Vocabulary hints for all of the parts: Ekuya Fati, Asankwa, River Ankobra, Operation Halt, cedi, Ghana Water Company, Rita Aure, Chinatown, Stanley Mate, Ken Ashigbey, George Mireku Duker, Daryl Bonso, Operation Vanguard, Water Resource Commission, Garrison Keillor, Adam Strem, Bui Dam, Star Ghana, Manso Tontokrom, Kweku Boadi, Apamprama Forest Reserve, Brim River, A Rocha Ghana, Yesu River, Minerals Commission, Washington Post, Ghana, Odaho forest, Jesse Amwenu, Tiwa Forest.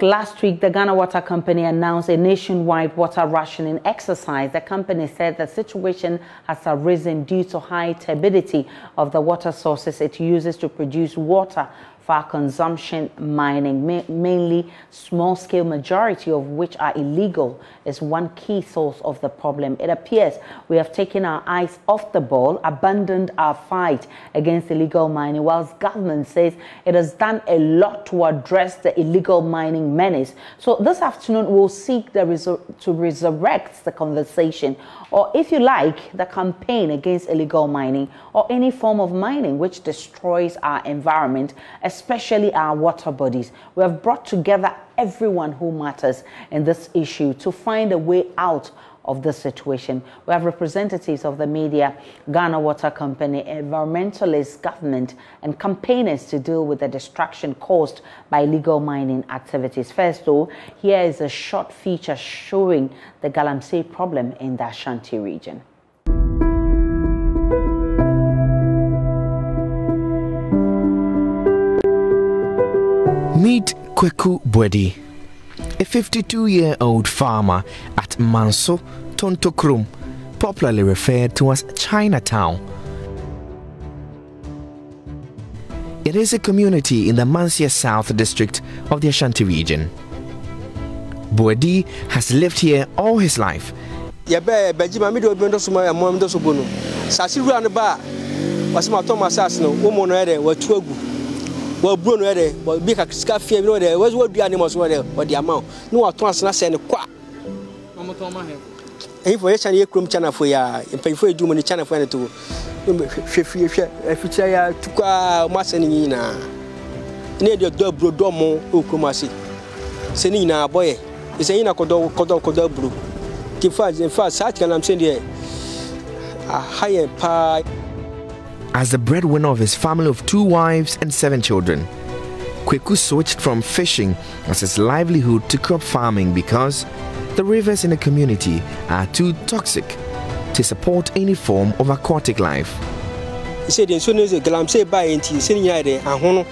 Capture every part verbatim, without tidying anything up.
Last week, the Ghana Water Company announced a nationwide water rationing exercise. The company said the situation has arisen due to high turbidity of the water sources it uses to produce water for consumption. Mining, ma mainly small-scale, majority of which are illegal, is one key source of the problem. It appears we have taken our eyes off the ball, abandoned our fight against illegal mining, whilst government says it has done a lot to address the illegal mining menace. So this afternoon we'll seek the resor to resurrect the conversation, or if you like, the campaign against illegal mining or any form of mining which destroys our environment, especially our water bodies. We have brought together everyone who matters in this issue to find a way out of the situation. We have representatives of the media, Ghana Water Company, environmentalists, government, and campaigners to deal with the destruction caused by illegal mining activities. First, though, here is a short feature showing the Galamsey problem in the Ashanti region. Meet Kweku Boadi, a fifty-two-year-old farmer at Manso Tontokrom, popularly referred to as Chinatown. It is a community in the Mansia South District of the Ashanti region. Boadi has lived here all his life. Well, Bruno, but big scarf, you know, there was what the animals were there, but the amount. No, I trust not send a quack. If we send you crumb channel for ya, and pay for you do many channel for you to Fifia Tuka Massanina. Near the double domo, Ukumasi. Senina boy, is a ina codo codo codo blue. Tifaz and fast, I can send you a higher pie. As the breadwinner of his family of two wives and seven children, Kweku switched from fishing as his livelihood to crop farming because the rivers in the community are too toxic to support any form of aquatic life. He said, "In soon as the Galamsey by anti senior, I honor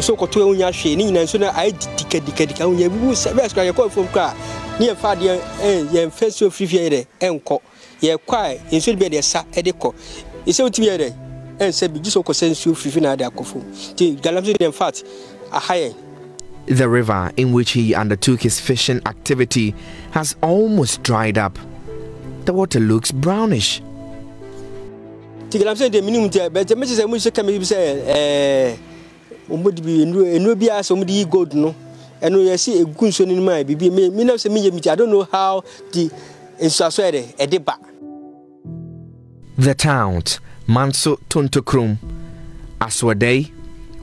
so Cotu Yashin, and sooner I decadicate on your boots, I call for car near Fadia and your first of Riviera and Co. Your quiet, you should be there, sir, Edico. It's out here. The river in which he undertook his fishing activity has almost dried up. The water looks brownish. I don't know how the The town, Manso Tontokrom, Aswadei,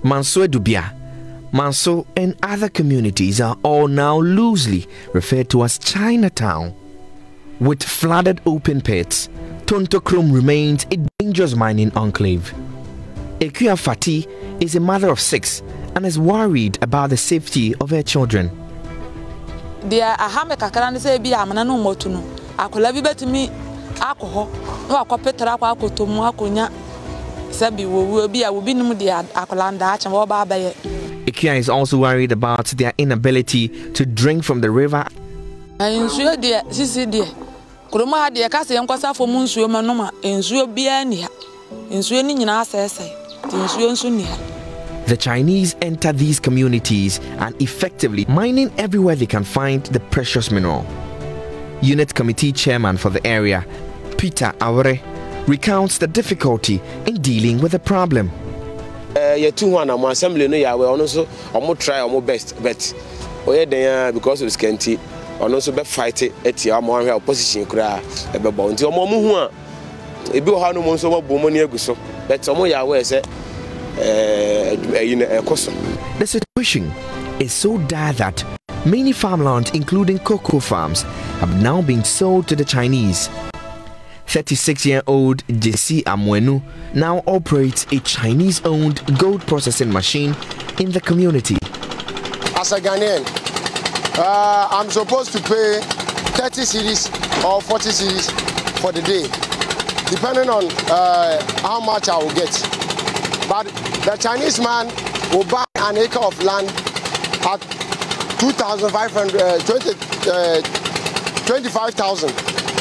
Manso Edubia, Manso and other communities are all now loosely referred to as Chinatown. With flooded open pits, Tontokrom remains a dangerous mining enclave. Ekuya Fati is a mother of six and is worried about the safety of her children. Ekuya is also worried about their inability to drink from the river. The Chinese enter these communities and effectively mining everywhere they can find the precious mineral. Unit Committee Chairman for the area, Rita Aure, recounts the difficulty in dealing with the problem. The situation is so dire that many farmland, including cocoa farms, have now been sold to the Chinese. thirty-six-year-old Jesse Amwenu now operates a Chinese-owned gold processing machine in the community. As a Ghanaian, uh, I'm supposed to pay thirty cedis or forty cedis for the day, depending on uh, how much I will get. But the Chinese man will buy an acre of land at two thousand five hundred, uh, twenty, uh, twenty-five thousand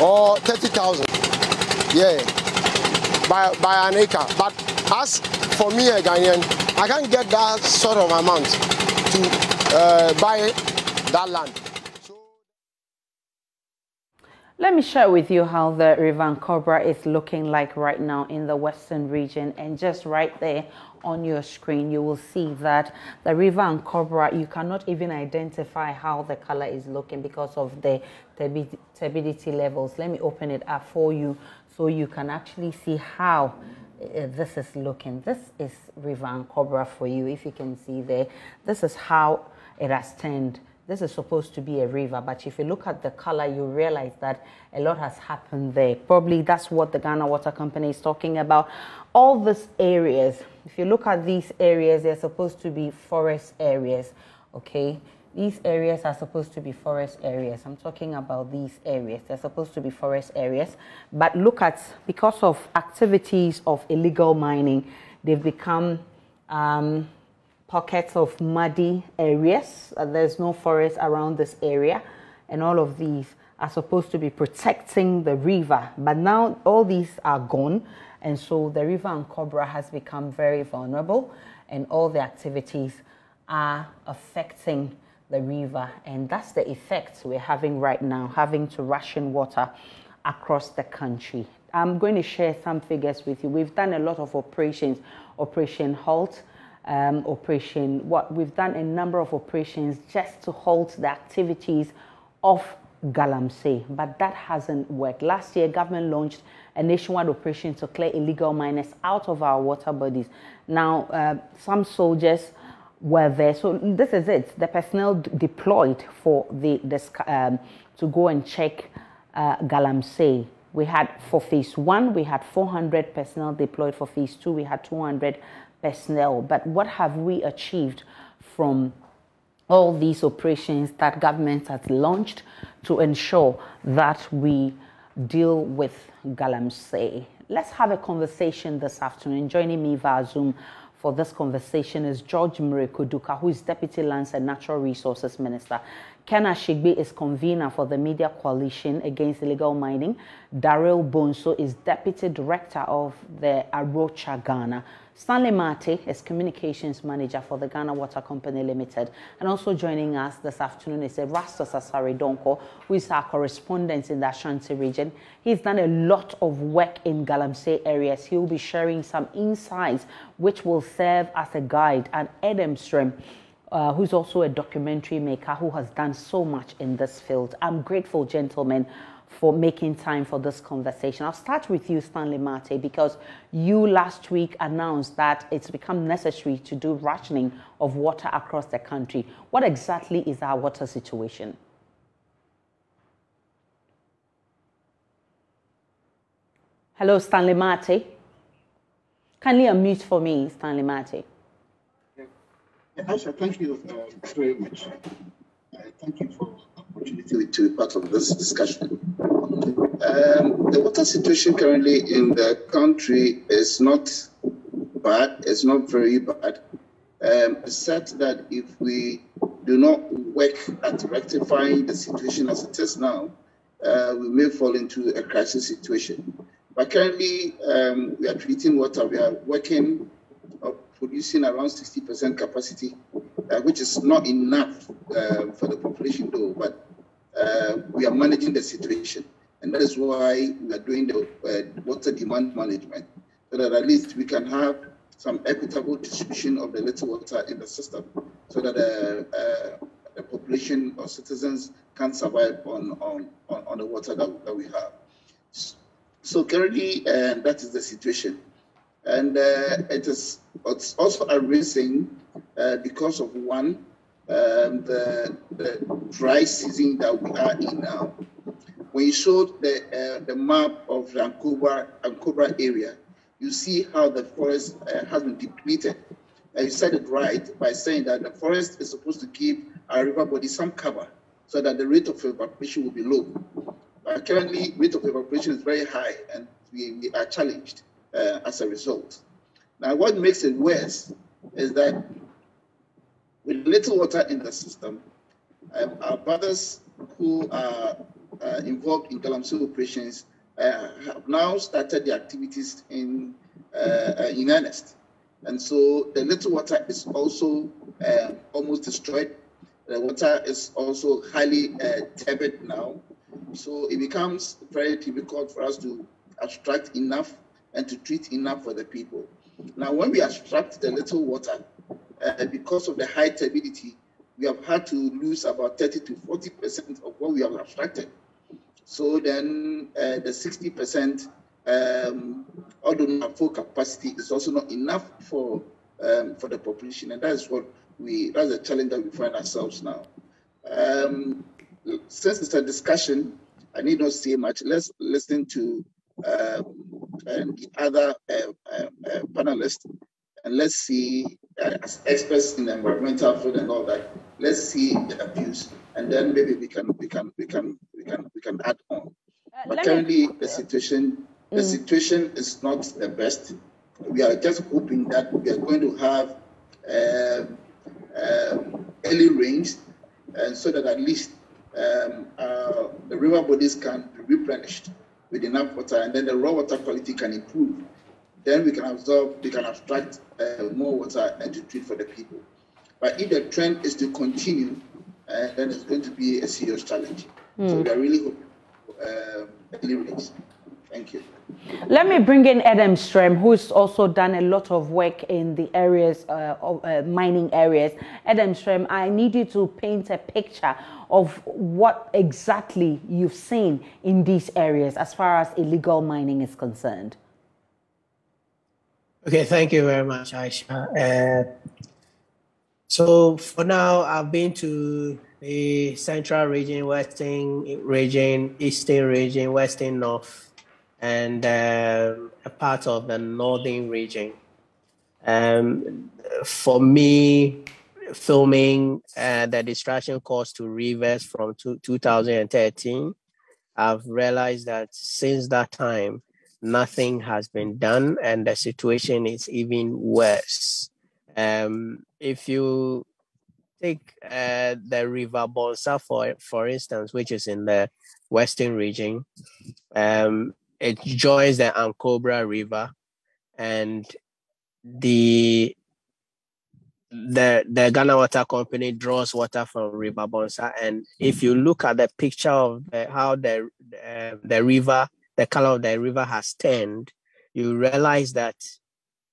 or thirty thousand, yeah, by, by an acre. But as for me, a Ghanaian, I can't get that sort of amount to uh, buy that land. Let me share with you how the River Ankobra is looking like right now in the western region. And just right there on your screen, you will see that the River Ankobra, you cannot even identify how the color is looking because of the turbidity levels. Let me open it up for you so you can actually see how Uh, this is looking. This is River Ankobra for you. If you can see there, this is how it has turned. This is supposed to be a river, but if you look at the color, you realize that a lot has happened there. Probably that's what the Ghana Water Company is talking about. All these areas, if you look at these areas, they're supposed to be forest areas. Okay, these areas are supposed to be forest areas. I'm talking about these areas. They're supposed to be forest areas. But look at, because of activities of illegal mining, they've become um, pockets of muddy areas. There's no forest around this area. And all of these are supposed to be protecting the river. But now all these are gone. And so the River Ankobra has become very vulnerable. And all the activities are affecting the river, and that's the effects we're having right now, having to ration water across the country. I'm going to share some figures with you. We've done a lot of operations, Operation Halt, um, Operation what we've done a number of operations just to halt the activities of Galamsey, but that hasn't worked. Last year, government launched a nationwide operation to clear illegal miners out of our water bodies. Now, uh, some soldiers were there, so this is it. The personnel deployed for the this, um, to go and check uh, Galamsey. We had for phase one, we had four hundred personnel deployed. For phase two, we had two hundred personnel. But what have we achieved from all these operations that government has launched to ensure that we deal with Galamsey? Let's have a conversation this afternoon. Joining me via Zoom for this conversation is George Mireku Duker, who is Deputy Lands and Natural Resources Minister. Ken Ashigbey is convener for the Media Coalition Against Illegal Mining. Daryl Bonso is Deputy Director of the A Rocha Ghana. Stanley Mate is Communications Manager for the Ghana Water Company Limited. And also joining us this afternoon is Erastus Asare Donkor, who is our correspondent in the Ashanti region. He's done a lot of work in Galamsey areas. He'll be sharing some insights which will serve as a guide. And Adam Strem, Uh, who's also a documentary maker who has done so much in this field. I'm grateful, gentlemen, for making time for this conversation. I'll start with you, Stanley Mate, because you last week announced that it's become necessary to do rationing of water across the country. What exactly is our water situation? Hello, Stanley Mate. Kindly unmute for me, Stanley Mate. Aisha, thank you uh, very much. Uh, thank you for the opportunity to be part of this discussion. Um, the water situation currently in the country is not bad. It's not very bad. Um, except that if we do not work at rectifying the situation as it is now, uh, we may fall into a crisis situation. But currently, um, we are treating water. We are working up producing around sixty percent capacity, uh, which is not enough uh, for the population though, but uh, we are managing the situation. And that is why we are doing the uh, water demand management, so that at least we can have some equitable distribution of the little water in the system, so that uh, uh, the population or citizens can survive on, on, on the water that, that we have. So currently, uh, that is the situation. And uh, it is it's also arising uh, because of one, um, the, the dry season that we are in now. When you showed the, uh, the map of the Ankobra, Ankobra area, you see how the forest uh, has been depleted. And you said it right by saying that the forest is supposed to give our river body some cover so that the rate of evaporation will be low. But currently, rate of evaporation is very high and we, we are challenged. Uh, as a result. Now, what makes it worse is that with little water in the system, um, our brothers who are uh, involved in Galamsey operations uh, have now started their activities in uh, in earnest. And so the little water is also uh, almost destroyed. The water is also highly uh, turbid now. So it becomes very difficult for us to abstract enough and to treat enough for the people. Now, when we abstract the little water, uh, because of the high turbidity, we have had to lose about thirty to forty percent of what we have abstracted. So then uh, the sixty percent, um, although our full capacity is also not enough for um, for the population, and that is what we that's the challenge that we find ourselves now. Um, since it's a discussion, I need not say much. Let's listen to um, and the other uh, uh, uh, panelists, and let's see, uh, as experts in the environmental field and all that, let's see the abuse, and then maybe we can we can we can we can we can add on. Uh, but currently, the situation. The situation is not the best. We are just hoping that we are going to have um, um, early rains, and so that at least um, uh, the river bodies can be replenished with enough water, and then the raw water quality can improve. Then we can absorb, we can abstract uh, more water and to treat for the people. But if the trend is to continue, uh, then it's going to be a serious challenge. Mm. So we are really hoping for uh, early rains. Thank you. Let me bring in Adam Strem, who's also done a lot of work in the areas, uh, of, uh, mining areas. Adam Strem, I need you to paint a picture of what exactly you've seen in these areas as far as illegal mining is concerned. Okay, thank you very much, Aisha. Uh, so for now, I've been to the central region, western region, eastern region, western north, and uh, a part of the northern region. Um, for me, filming uh, the destruction caused to rivers from two thousand thirteen, I've realized that since that time, nothing has been done, and the situation is even worse. Um, if you take uh, the River Bonsa, for, for instance, which is in the western region, um, it joins the Ankobra River, and the, the the Ghana Water Company draws water from River Bonsa. And if you look at the picture of the, how the uh, the river, the color of the river has turned, you realize that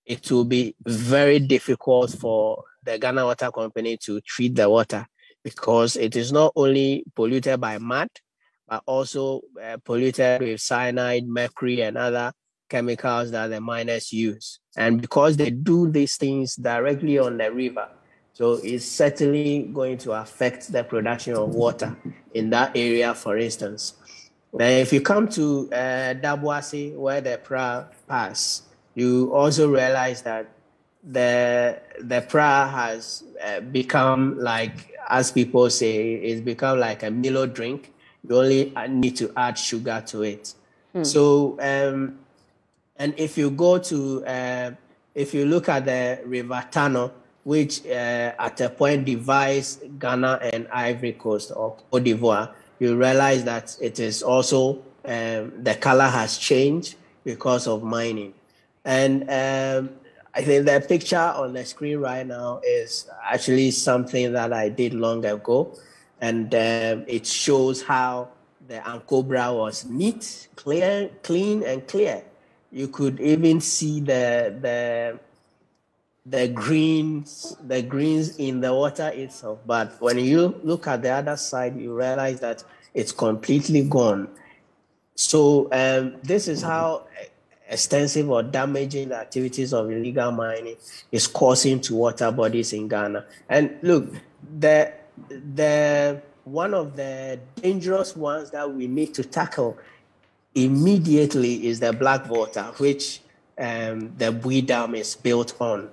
it will be very difficult for the Ghana Water Company to treat the water, because it is not only polluted by mud, are also uh, polluted with cyanide, mercury, and other chemicals that the miners use. And because they do these things directly on the river, so it's certainly going to affect the production of water in that area, for instance. Now, if you come to uh, Dabwasi, where the Pra pass, you also realize that the, the Pra has uh, become like, as people say, it's become like a Milo drink. You only need to add sugar to it. Hmm. So, um, and if you go to, uh, if you look at the River Tano, which uh, at a point divides Ghana and Ivory Coast or Cote d'Ivoire, you realize that it is also, um, the color has changed because of mining. And um, I think the picture on the screen right now is actually something that I did long ago. And um, it shows how the Ankobra was neat, clear, clean, and clear. You could even see the the the greens, the greens in the water itself. But when you look at the other side, you realize that it's completely gone. So um, this is how extensive or damaging the activities of illegal mining is causing to water bodies in Ghana. And look, the The one of the dangerous ones that we need to tackle immediately is the black water, which um, the Bui Dam is built on.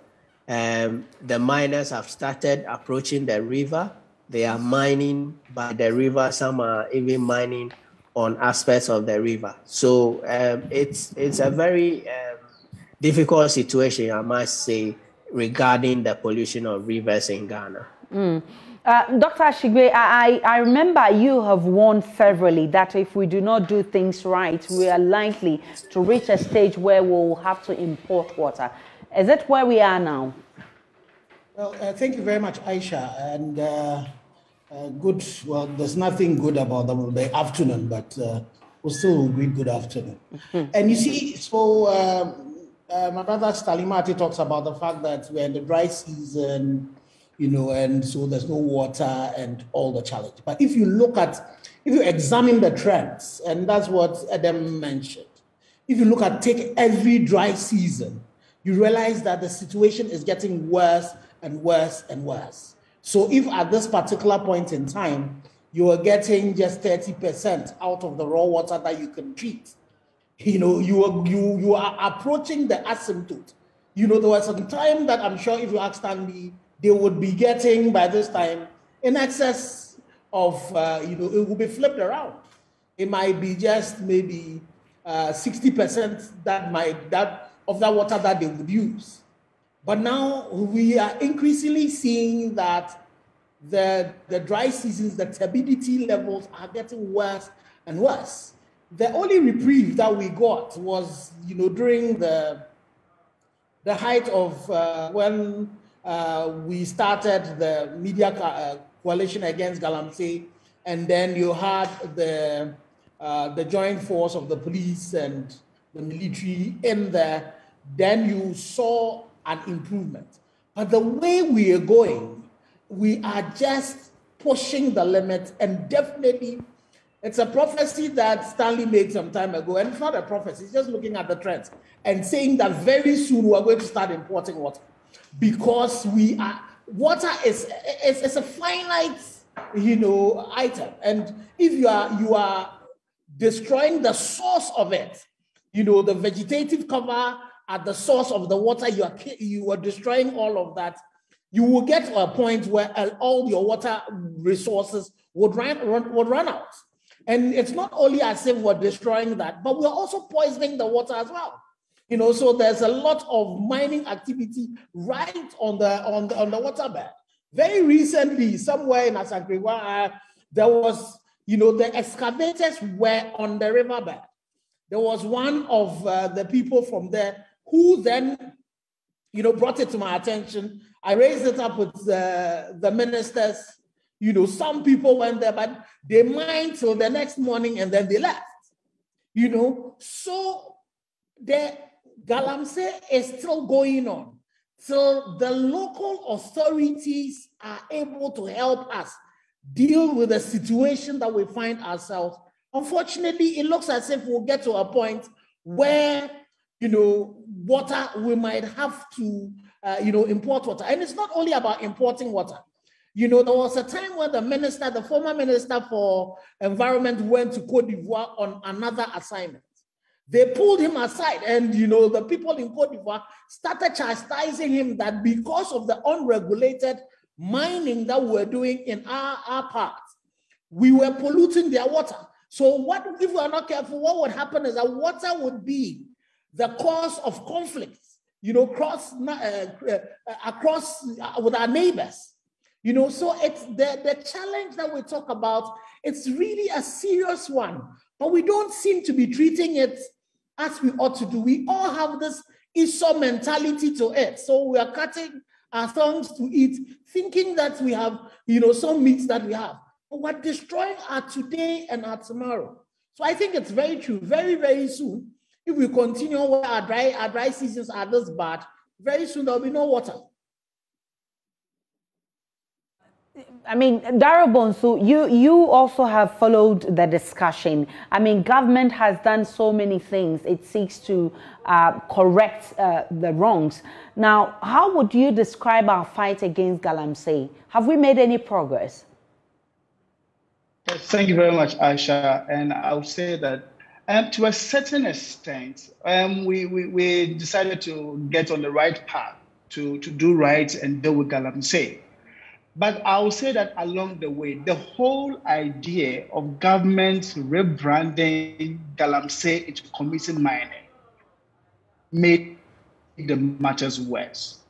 Um, the miners have started approaching the river. They are mining by the river. Some are even mining on aspects of the river. So um, it's it's a very um, difficult situation, I must say, regarding the pollution of rivers in Ghana. Mm. Uh, Doctor Ashigbey, I, I remember you have warned severally that if we do not do things right, we are likely to reach a stage where we will have to import water. Is that where we are now? Well, uh, thank you very much, Aisha. And uh, uh, good, well, there's nothing good about the, the afternoon, but uh, we'll still be good afternoon. Mm-hmm. And you see, so um, uh, my brother Stanley Mate talks about the fact that we're in the dry season, you know, and so there's no water and all the challenge. But if you look at, if you examine the trends, and that's what Adam mentioned, if you look at take every dry season, you realize that the situation is getting worse and worse and worse. So if at this particular point in time, you are getting just thirty percent out of the raw water that you can treat, you know, you are, you, you are approaching the asymptote. You know, there was some time that I'm sure if you asked Stanley, they would be getting by this time in excess of, uh, you know, it will be flipped around. It might be just maybe uh, sixty percent that might that of that water that they would use. But now we are increasingly seeing that the, the dry seasons, the turbidity levels are getting worse and worse. The only reprieve that we got was, you know, during the, the height of uh, when Uh, we started the media uh, coalition against Galamsey, and then you had the uh, the joint force of the police and the military in there. Then you saw an improvement. But the way we are going, we are just pushing the limit, and definitely it's a prophecy that Stanley made some time ago, and it's not a prophecy, it's just looking at the trends and saying that very soon we are going to start importing water. Because we are, water is, is, is a finite, you know, item. And if you are, you are destroying the source of it, you know, the vegetative cover at the source of the water, you are, you are destroying all of that. You will get to a point where all your water resources would run, run, would run out. And it's not only as if we're destroying that, but we're also poisoning the water as well. You know, so there's a lot of mining activity right on the on the, on the waterbed. Very recently, somewhere in Asankwa, there was, you know, the excavators were on the riverbed. There was one of uh, the people from there who then, you know, brought it to my attention. I raised it up with uh, the ministers. You know, some people went there, but they mined till the next morning and then they left. You know, so the Galamsey is still going on. So the local authorities are able to help us deal with the situation that we find ourselves. Unfortunately, it looks as if we'll get to a point where, you know, water, we might have to, uh, you know, import water. And it's not only about importing water. You know, there was a time when the minister, the former minister for environment, went to Cote d'Ivoire on another assignment. They pulled him aside, and you know the people in Cote d'Ivoire started chastising him that because of the unregulated mining that we were doing in our, our part, we were polluting their water. So what if we are not careful, what would happen is that water would be the cause of conflicts, you know, cross, uh, across uh, with our neighbors. You know, so it's the, the challenge that we talk about, it's really a serious one, but we don't seem to be treating it as we ought to do. We all have this Esau mentality to it. So we are cutting our thongs to eat, thinking that we have, you know, some meats that we have. But we're destroying our today and our tomorrow. So I think it's very true. Very, very soon, if we continue where our dry, our dry seasons are this bad, very soon there will be no water. I mean, Daryl Bonso, you, you also have followed the discussion. I mean, government has done so many things. It seeks to uh, correct uh, the wrongs. Now, how would you describe our fight against Galamsey? Have we made any progress? Thank you very much, Aisha. And I would say that um, to a certain extent, um, we, we, we decided to get on the right path to, to do right and deal with Galamsey. But I'll say that along the way, the whole idea of government rebranding Galamsey into community mining made the matters worse.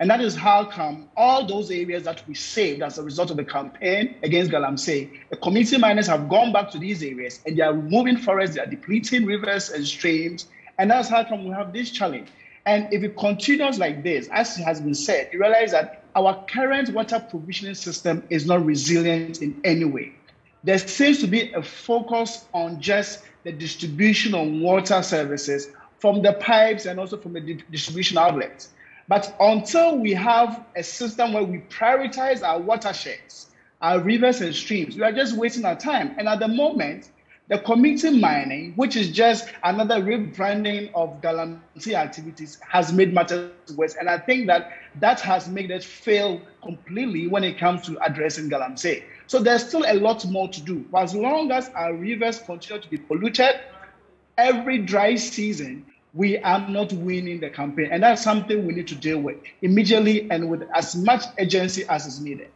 And that is how come all those areas that we saved as a result of the campaign against Galamsey, the community miners have gone back to these areas and they are removing forests, they are depleting rivers and streams. And that's how come we have this challenge. And if it continues like this, as has been said, you realize that our current water provisioning system is not resilient in any way. There seems to be a focus on just the distribution of water services from the pipes and also from the distribution outlets. But until we have a system where we prioritize our watersheds, our rivers and streams, we are just wasting our time. And at the moment, the community mining, which is just another rebranding of Galamsey activities, has made matters worse. And I think that that has made it fail completely when it comes to addressing Galamsey. So there's still a lot more to do. But as long as our rivers continue to be polluted, every dry season, we are not winning the campaign. And that's something we need to deal with immediately and with as much urgency as is needed.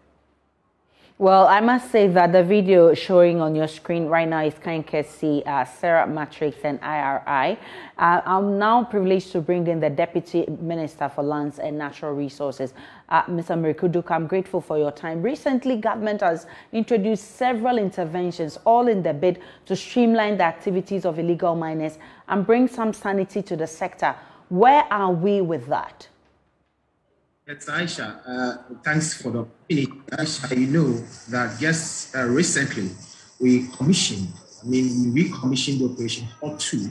Well, I must say that the video showing on your screen right now is Kweku uh, Sarah Matrix and I R I. Uh, I'm now privileged to bring in the Deputy Minister for Lands and Natural Resources, uh, Mister Mireku Duker. I'm grateful for your time. Recently, government has introduced several interventions, all in the bid to streamline the activities of illegal miners and bring some sanity to the sector. Where are we with that? Yes, Aisha, uh, thanks for the opportunity. Aisha, you know that just uh, recently we commissioned, I mean, we commissioned the Operation Hot two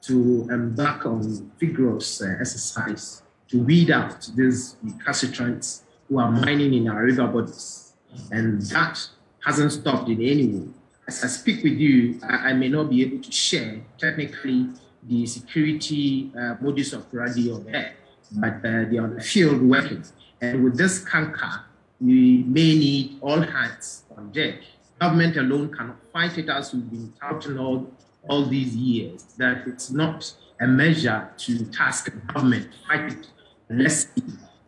to embark on vigorous uh, exercise to weed out these recalcitrants who are mining in our river bodies. And that hasn't stopped in any way. As I speak with you, I, I may not be able to share technically the security uh, modus operandi of that, but uh, they are on the field working. And with this canker, we may need all hands on deck. Government alone cannot fight it, as we've been touting all, all these years, that it's not a measure to task government, fight it, let's see.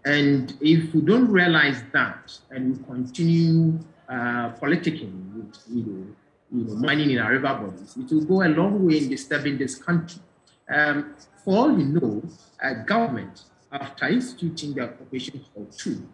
And if we don't realize that, and we continue uh, politicking with you know, you know, mining in our river bodies, it will go a long way in disturbing this country. Um, for all we know, uh, government, after instituting the Operation Halt two,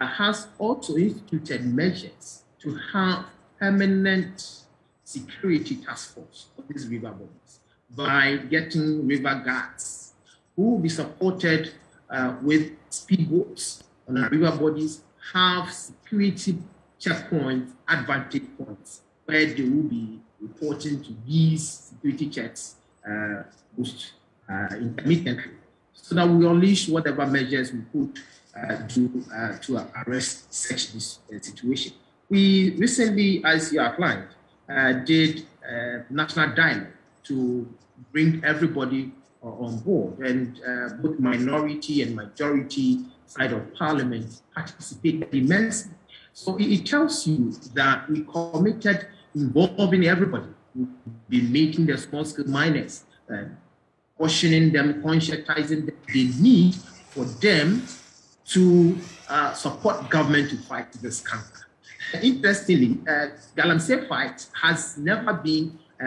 uh, has also instituted measures to have permanent security task force of these river bodies by getting river guards who will be supported uh, with speedboats on our river bodies, have security checkpoints, advantage points, where they will be reporting to these security checks uh, boost uh, intermittently, so that we unleash whatever measures we could uh, to, uh, to uh, arrest such this uh, situation. We recently, as you outlined, uh, did a uh, national dialogue to bring everybody uh, on board, and uh, both minority and majority side of parliament participated immensely. So it, it tells you that we committed involving everybody. We'll be making the small-scale miners, uh, cautioning them, conscientizing them, the need for them to uh, support government to fight this cancer. Interestingly, uh, Galamsey fight has never been uh,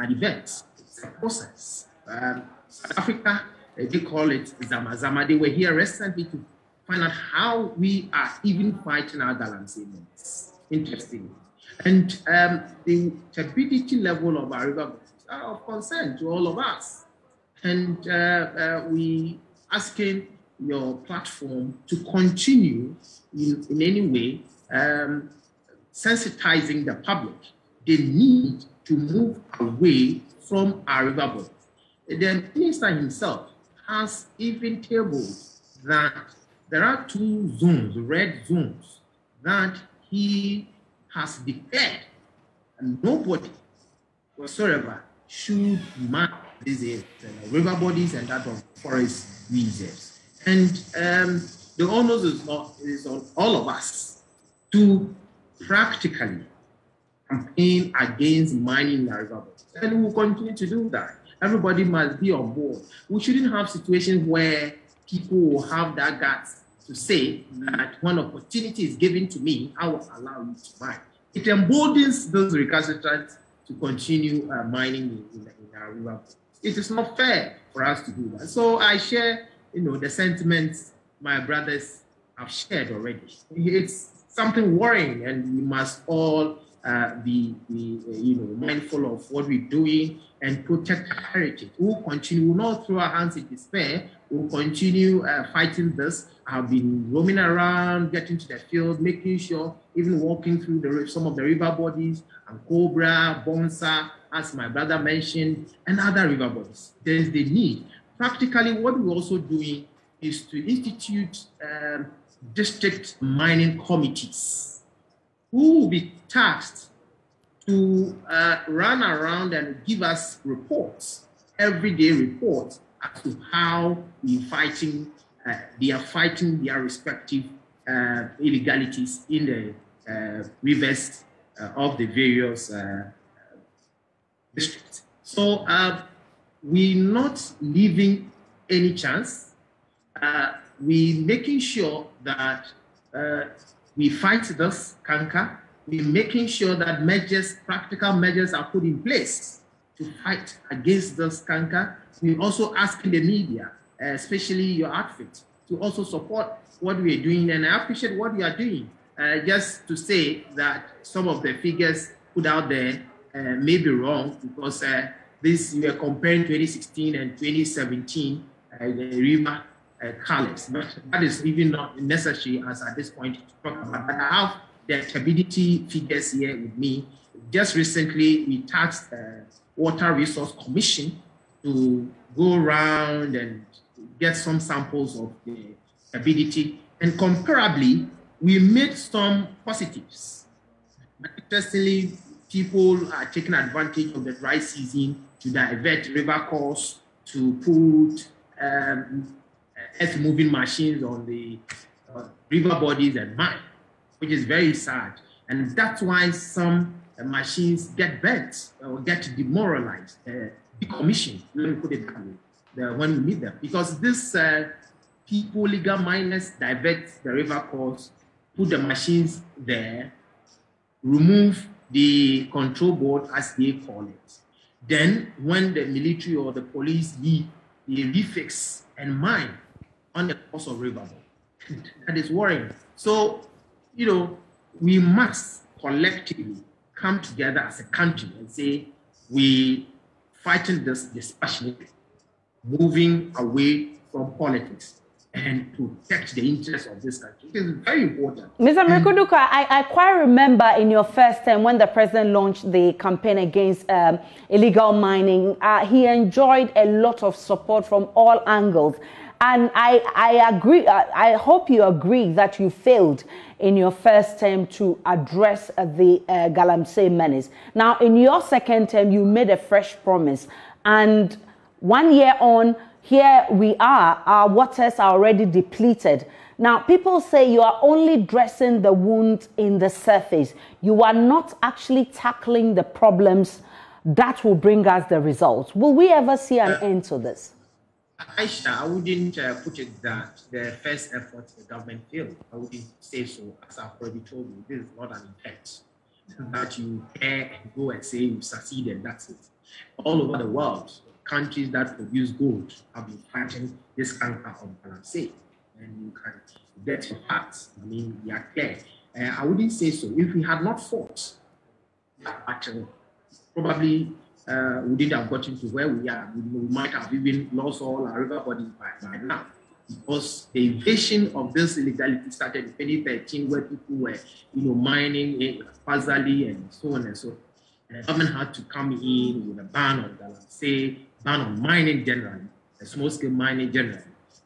an event, it's a process. Um, South Africa, they call it Zama Zama. They were here recently to find out how we are even fighting our Galamsey miners. Interestingly. And um, the turbidity level of our river are of concern to all of us. And uh, uh, we asking your platform to continue in, in any way um, sensitizing the public. They need to move away from our river bodies. The minister himself has even tabled that there are two zones, red zones, that he has declared, and nobody whatsoever should mine these areas, river bodies and that of forest reserves. And um, the onus is, is on all of us to practically campaign against mining the river bodies. And we'll continue to do that. Everybody must be on board. We shouldn't have situations where people will have that guts to say that when opportunity is given to me, I will allow you to mine. It emboldens those recalcitrants to continue uh, mining in, in, in our river. It is not fair for us to do that. So I share, you know, the sentiments my brothers have shared already. It's something worrying, and we must all uh, be, be uh, you know, mindful of what we're doing and protect our heritage. We'll continue, we'll not throw our hands in despair. We'll continue uh, fighting this. I've been roaming around, getting to the field, making sure, even walking through the, some of the river bodies, Ankobra, Bonsa, as my brother mentioned, and other river bodies. There is the need. Practically, what we're also doing is to institute um, district mining committees who will be tasked to uh, run around and give us reports, everyday reports, as to how we're fighting, uh, they are fighting their respective uh, illegalities in the uh, rivers uh, of the various uh, districts. So uh, we're not leaving any chance. Uh, we're making sure that uh, we fight this canker. We're making sure that measures, practical measures are put in place to fight against this canker. We're also asking the media, especially your outfit, to also support what we're doing. And I appreciate what you are doing. Uh, just to say that some of the figures put out there uh, may be wrong, because uh, this, we are comparing twenty sixteen and twenty seventeen uh, the river uh, colors. But that is even not necessary as at this point to talk about. But I have the turbidity figures here with me. Just recently, we tasked the uh, Water Resource Commission to go around and get some samples of the turbidity. And comparably, we made some positives. But interestingly, people are taking advantage of the dry season to divert river course, to put um, earth-moving machines on the uh, river bodies and mine, which is very sad. And that's why some uh, machines get bent or get demoralized, uh, decommissioned, let me put it that way, when we meet them. Because these uh, people, legal miners, divert the river course, put the machines there, remove the control board, as they call it. Then when the military or the police leave, they refix and mine on the course of river. That is worrying. So, you know, we must collectively come together as a country and say, we fighting this dispassionately, moving away from politics, and to protect the interests of this country. It is very important. Mister Mireku Duker, I, I quite remember in your first term when the president launched the campaign against um, illegal mining, uh, he enjoyed a lot of support from all angles. And I, I agree, I, I hope you agree that you failed in your first term to address uh, the uh, Galamsey menace. Now, in your second term, you made a fresh promise. And one year on, here we are, our waters are already depleted. Now, people say you are only dressing the wound in the surface. You are not actually tackling the problems that will bring us the results. Will we ever see an uh, end to this? Aisha, I wouldn't uh, put it that the first effort the government failed. I wouldn't say so, as I've already told you. This is not an event that you dare and go and say you succeeded, that's it. All over the world, countries that produce gold have been fighting this canker of Galamsey, and you can get your heart. I mean, we are there. Uh, I wouldn't say so. If we had not fought that battle, probably uh, we didn't have gotten to where we are. We, we might have even lost all our river bodies by, by now, because the invasion of this illegality started in twenty thirteen, where people were, you know, mining in Fazali and so on and so on. And the government had to come in with a ban on Galamsey, ban on mining generally, small-scale mining generally,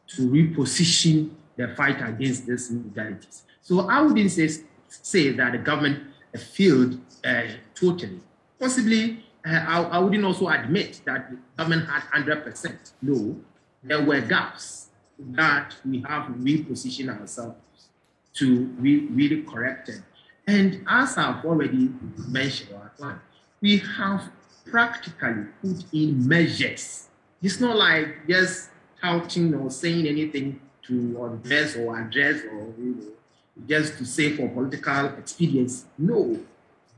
to reposition the fight against these illegalities. So I wouldn't say, say that the government failed uh, totally. Possibly, uh, I, I wouldn't also admit that the government had one hundred percent. No, there were gaps that we have repositioned ourselves to re really correct them. And as I've already mentioned, our plan, we have practically put in measures. It's not like just touting or saying anything to address or address or, you know, just to say for political expedience. No,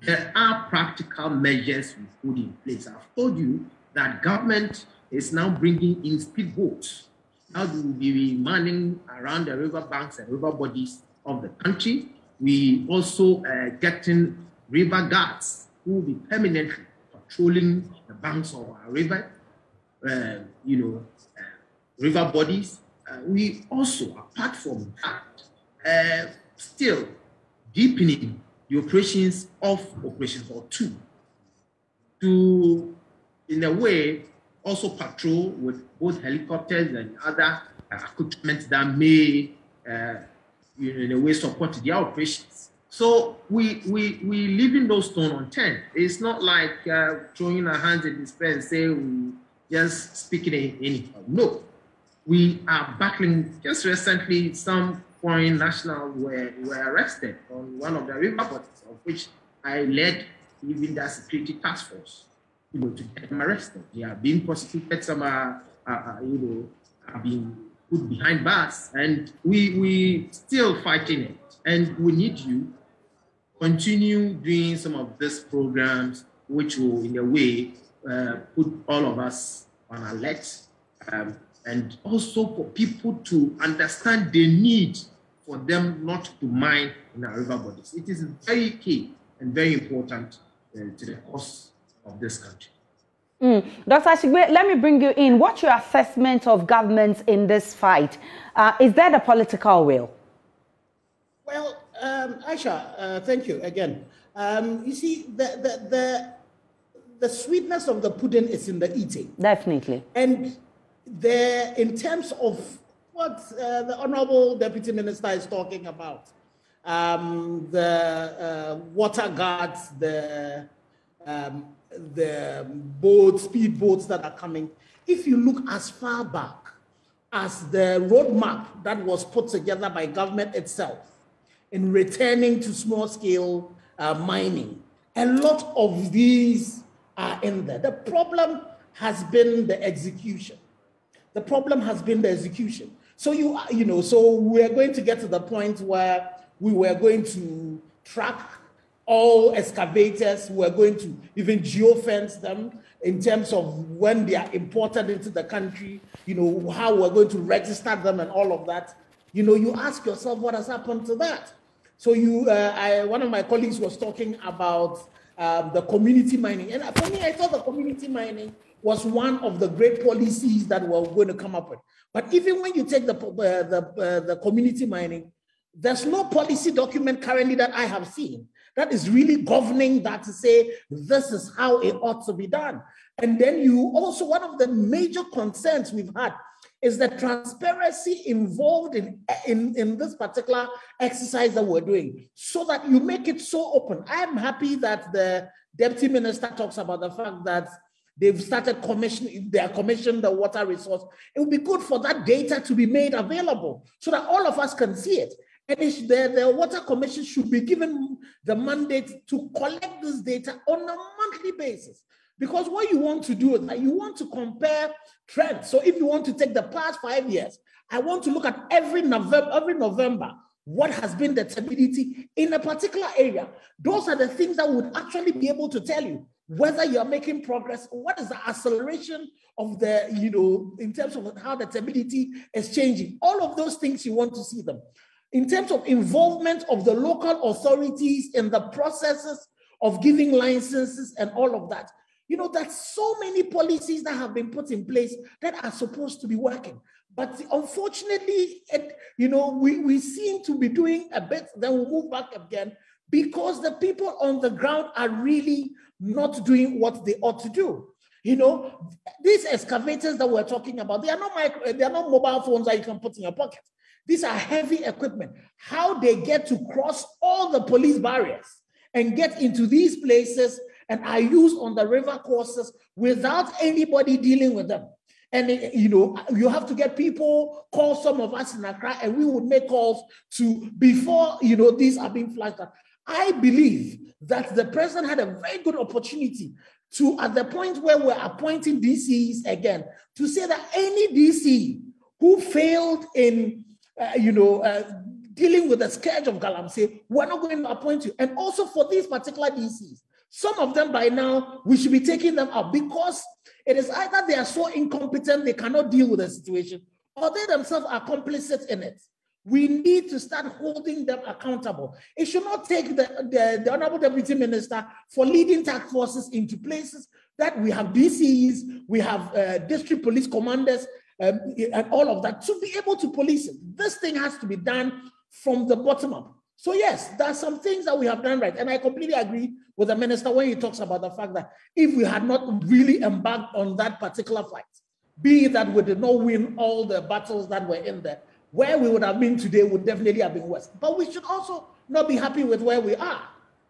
there are practical measures we put in place. I've told you that government is now bringing in speedboats Now we will be manning around the river banks and river bodies of the country. We also uh, getting river guards who will be permanently patrolling the banks of our river, uh, you know, uh, river bodies. Uh, we also, apart from that, uh, still deepening the operations of Operation Hot two to, in a way, also patrol with both helicopters and other uh, equipment that may, uh, you know, in a way, support their operations. So we we we leaving those stone unturned. It's not like uh, throwing our hands in despair and say we just speaking anyhow. No, we are battling. Just recently, some foreign nationals were were arrested on one of the river bodies, of which I led even the security task force. You know, to get them arrested. They are being prosecuted, some are, are, are you know, are being put behind bars, and we we still fighting it. And we need you continue doing some of these programs, which will, in a way, uh, put all of us on alert, um, and also for people to understand the need for them not to mine in our river bodies. It is very key and very important uh, to the cause of this country. Mm. Doctor Ashigbey, let me bring you in. What's your assessment of governments in this fight? Uh, is there the political will? Well, um, Aisha, uh, thank you again. Um, you see, the, the, the, the sweetness of the pudding is in the eating. Definitely. And the, in terms of what uh, the Honorable Deputy Minister is talking about, um, the uh, water guards, the... Um, the boats, speed boats that are coming. If you look as far back as the roadmap that was put together by government itself in returning to small-scale uh, mining, a lot of these are in there. The problem has been the execution. The problem has been the execution. So you, you know, so we are going to get to the point where we were going to track all excavators. Who are going to even geofence them in terms of when they are imported into the country, you know, how we're going to register them and all of that. You know, you ask yourself what has happened to that. So you, uh, I, one of my colleagues was talking about um, the community mining. And for me, I thought the community mining was one of the great policies that we're going to come up with. But even when you take the, uh, the, uh, the community mining, there's no policy document currently that I have seen that is really governing that to say, this is how it ought to be done. And then you also, one of the major concerns we've had is the transparency involved in, in, in this particular exercise that we're doing, so that you make it so open. I am happy that the Deputy Minister talks about the fact that they've started commissioning, they are commissioning the water resource. It would be good for that data to be made available so that all of us can see it. And the, the Water Commission should be given the mandate to collect this data on a monthly basis. Because what you want to do is that you want to compare trends. So if you want to take the past five years, I want to look at every November, every November, what has been the stability in a particular area. Those are the things that would actually be able to tell you whether you're making progress, what is the acceleration of the, you know, in terms of how the stability is changing. All of those things, you want to see them. In terms of involvement of the local authorities in the processes of giving licenses and all of that. You know, there's so many policies that have been put in place that are supposed to be working. But unfortunately, it, you know, we, we seem to be doing a bit, then we'll move back again, because the people on the ground are really not doing what they ought to do. You know, these excavators that we're talking about, they are not micro, they are not mobile phones that you can put in your pocket. These are heavy equipment. How they get to cross all the police barriers and get into these places and are used on the river courses without anybody dealing with them. And, you know, you have to get people, call some of us in Accra, and we would make calls to before, you know, these are being flagged up. I believe that the president had a very good opportunity to, at the point where we're appointing D Cs again, to say that any D C who failed in Uh, you know, uh, dealing with the scourge of Galamsey, we're not going to appoint you. And also for these particular D Cs, some of them by now, we should be taking them out, because it is either they are so incompetent, they cannot deal with the situation, or they themselves are complicit in it. We need to start holding them accountable. It should not take the, the, the Honorable Deputy Minister for leading task forces into places that we have D C Es, we have uh, district police commanders, um, and all of that to be able to police it. This thing has to be done from the bottom up. So yes, there are some things that we have done right. And I completely agree with the minister when he talks about the fact that if we had not really embarked on that particular fight, be it that we did not win all the battles that were in there, where we would have been today would definitely have been worse. But we should also not be happy with where we are,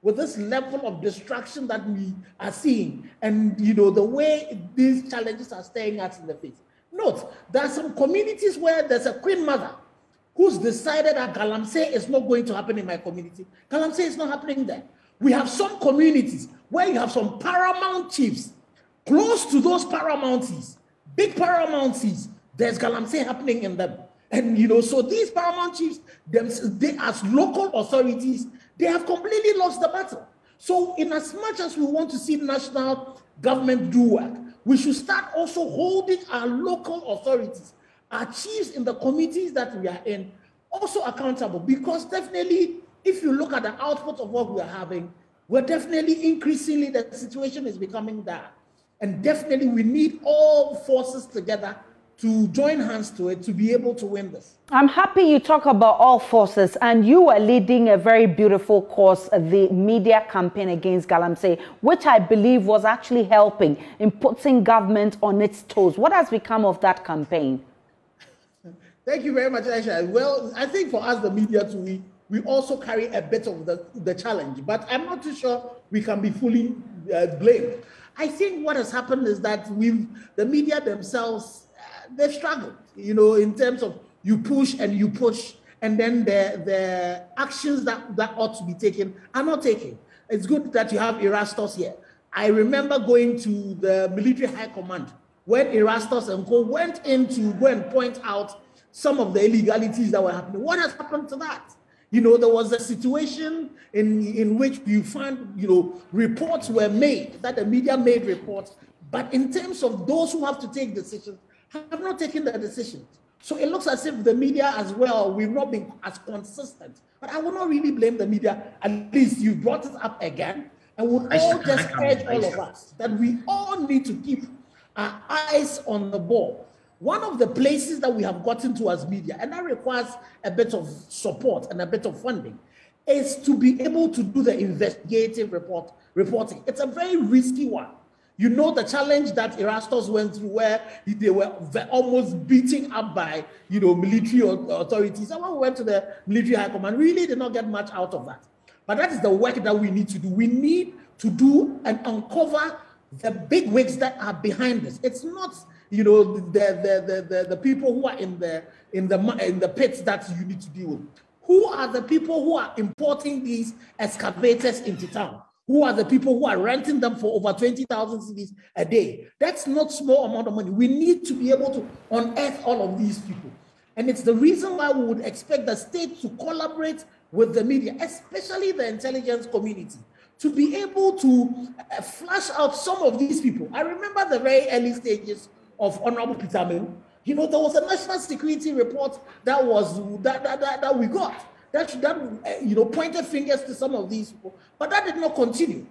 with this level of destruction that we are seeing. And, you know, the way these challenges are staring us in the face. Note, there are some communities where there's a queen mother who's decided that Galamsey is not going to happen in my community. Galamsey is not happening there. We have some communities where you have some paramount chiefs close to those paramounties, big paramounties, there's Galamsey happening in them. And, you know, so these paramount chiefs, them, they as local authorities, they have completely lost the battle. So in as much as we want to see national government do work, we should start also holding our local authorities, our chiefs in the committees that we are in, also accountable. Because definitely, if you look at the output of what we are having, we're definitely increasingly, the situation is becoming dire. And definitely we need all forces together to join hands to it, to be able to win this. I'm happy you talk about all forces, and you are leading a very beautiful cause, the media campaign against Galamsey, which I believe was actually helping in putting government on its toes. What has become of that campaign? Thank you very much, Aisha. Well, I think for us, the media too, we, we also carry a bit of the, the challenge, but I'm not too sure we can be fully uh, blamed. I think what has happened is that we've, the media themselves, they've struggled, you know, in terms of you push and you push, and then the, the actions that, that ought to be taken are not taken. It's good that you have Erastus here. I remember going to the military high command when Erastus and co went in to go and point out some of the illegalities that were happening. What has happened to that? You know, there was a situation in, in which you found, you know, reports were made, that the media made reports, but in terms of those who have to take decisions, have not taken the decisions. So it looks as if the media as well, we've not been as consistent. But I will not really blame the media. At least you brought it up again. And we'll all just urge all of us that we all need to keep our eyes on the ball. One of the places that we have gotten to as media, and that requires a bit of support and a bit of funding, is to be able to do the investigative report reporting. It's a very risky one. You know the challenge that Erastus went through, where they were almost beaten up by, you know, military authorities. And when we went to the military high command, really did not get much out of that. But that is the work that we need to do. We need to do and uncover the big wigs that are behind this. It's not, you know, the the the the, the people who are in the in the in the pits that you need to deal with. Who are the people who are importing these excavators into town? Who are the people who are renting them for over twenty thousand cedis a day? That's not small amount of money. We need to be able to unearth all of these people. And it's the reason why we would expect the state to collaborate with the media, especially the intelligence community, to be able to flush out some of these people. I remember the very early stages of Honorable Peter Menu. You know, there was a national security report that was that, that, that, that we got. That, that, you know, pointed fingers to some of these people, but that did not continue.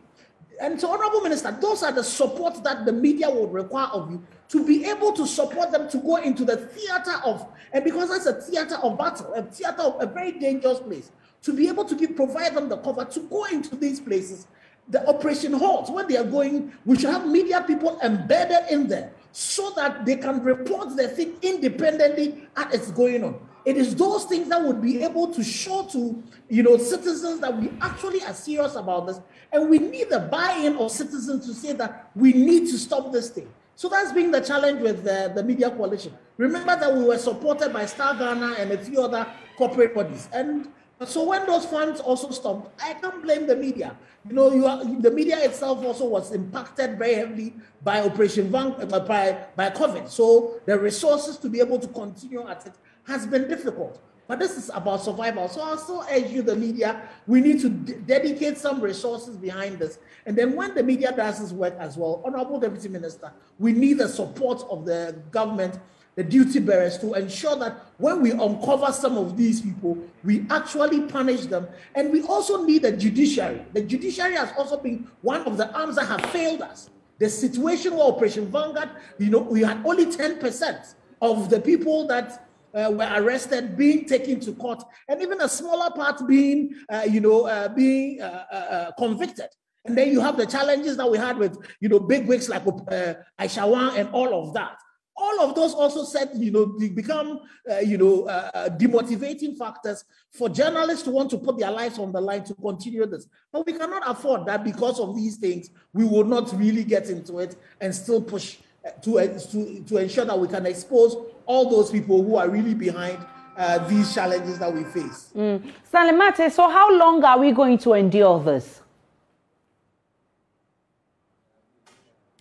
And so, Honorable Minister, those are the support that the media would require of you to be able to support them to go into the theater of, and because that's a theater of battle, a theater of a very dangerous place, to be able to give, provide them the cover to go into these places, the Operation Halt, when they are going, we should have media people embedded in there so that they can report their thing independently as it's going on. It is those things that would be able to show to, you know, citizens that we actually are serious about this. And we need the buy-in of citizens to say that we need to stop this thing. So that's been the challenge with the, the media coalition. Remember that we were supported by Star Ghana and a few other corporate bodies. And so when those funds also stopped, I can't blame the media. You know, you are, the media itself also was impacted very heavily by Operation Vanguard, by, by COVID. So the resources to be able to continue at it has been difficult, but this is about survival. So I still urge you, the media, we need to dedicate some resources behind this. And then when the media does its work as well, Honorable Deputy Minister, we need the support of the government the duty bearers to ensure that when we uncover some of these people, we actually punish them. And we also need a judiciary. The judiciary has also been one of the arms that have failed us. The situation where Operation Vanguard, you know, we had only ten percent of the people that uh, were arrested being taken to court, and even a smaller part being, uh, you know, uh, being uh, uh, convicted. And then you have the challenges that we had with, you know, big wigs like uh, Aishawan and all of that. All of those also said, you know, become, uh, you know, uh, demotivating factors for journalists who want to put their lives on the line to continue this. But we cannot afford that because of these things. We will not really get into it and still push to, uh, to, to ensure that we can expose all those people who are really behind uh, these challenges that we face. Mm. Stanley Mate, so how long are we going to endure this?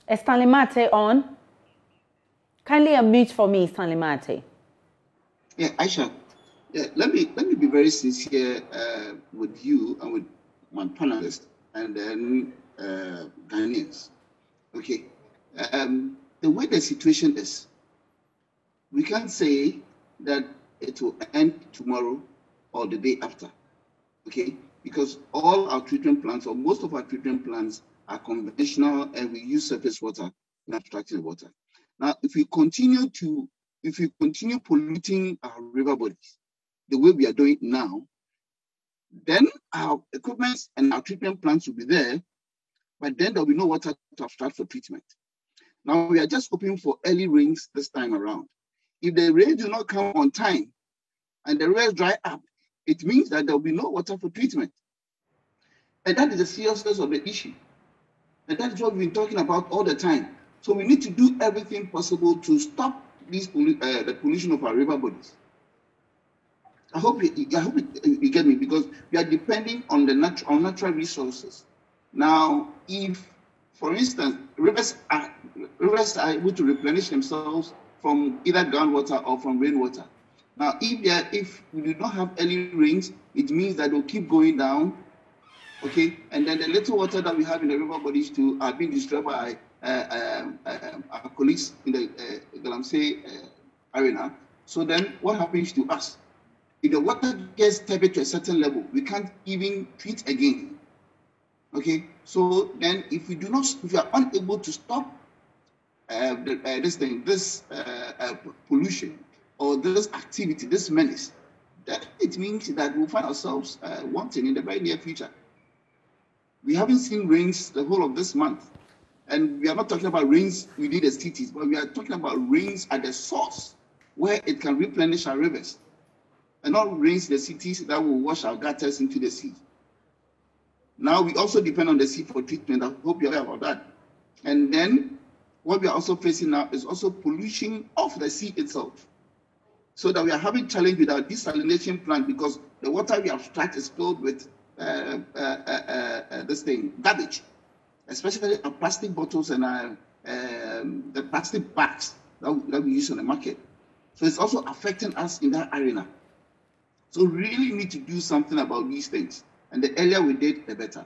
Is Stanley Mate on? Kindly unmute for me, Stanley Mate. Yeah, Aisha, yeah, let me let me be very sincere uh, with you and with my panelists and then uh, Ghanaians. Okay, um, the way the situation is, we can't say that it will end tomorrow or the day after. Okay, because all our treatment plants or most of our treatment plants are conventional and we use surface water, not extracted water. Now, if we continue to, if we continue polluting our river bodies the way we are doing now, then our equipment and our treatment plants will be there, but then there'll be no water to abstract for treatment. Now, we are just hoping for early rains this time around. If the rains do not come on time and the rivers dry up, it means that there'll be no water for treatment. And that is the seriousness of the issue. And that's what we've been talking about all the time. So we need to do everything possible to stop these, uh, the pollution of our river bodies. I hope you, I hope you, you get me, because we are depending on the nat on natural resources. Now, if, for instance, rivers are, rivers are able to replenish themselves from either groundwater or from rainwater. Now, if, they are, if we do not have early rains, it means that they'll keep going down, okay? And then the little water that we have in the river bodies too are being destroyed by Uh, um, um, our colleagues in the uh, Galamsey uh, arena. So then what happens to us? If the water gets turbid to a certain level, we can't even treat again. Okay, so then if we do not, if we are unable to stop uh, the, uh, this thing, this uh, uh, pollution or this activity, this menace, that it means that we'll find ourselves uh, wanting in the very near future. We haven't seen rains the whole of this month. And we are not talking about rains within the cities, but we are talking about rains at the source where it can replenish our rivers. And not rains in the cities that will wash our gutters into the sea. Now we also depend on the sea for treatment. I hope you're aware about that. And then what we are also facing now is also pollution of the sea itself. So that we are having challenge with our desalination plant because the water we abstract is filled with uh, uh, uh, uh, this thing, garbage. Especially our plastic bottles and our, um, the plastic bags that, that we use on the market. So it's also affecting us in that arena. So we really need to do something about these things. And the earlier we did, the better.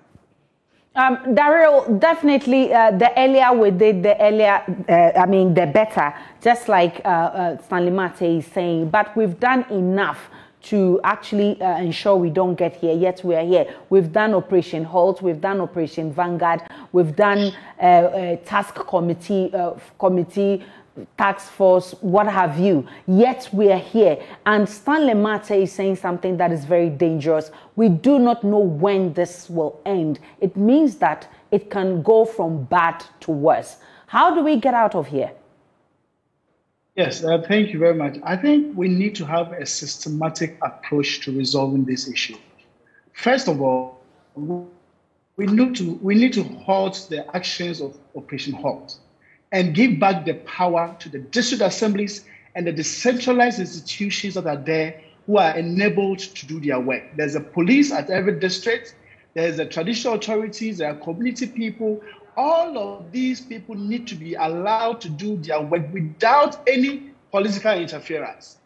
Um, Daryl, definitely uh, the earlier we did, the earlier, uh, I mean, the better. Just like uh, uh, Stanley Mate is saying, but we've done enough to actually uh, ensure we don't get here, yet we are here. We've done Operation Halt, we've done Operation Vanguard, we've done uh, uh, task committee, uh, committee, task force, what have you, yet we are here. And Stanley Mate is saying something that is very dangerous. We do not know when this will end. It means that it can go from bad to worse. How do we get out of here? Yes, uh, thank you very much. I think we need to have a systematic approach to resolving this issue. First of all, we need to, we need to halt the actions of Operation Halt and give back the power to the district assemblies and the decentralized institutions that are there who are enabled to do their work. There's a police at every district. There's the traditional authorities, there are community people. All of these people need to be allowed to do their work without any political interference.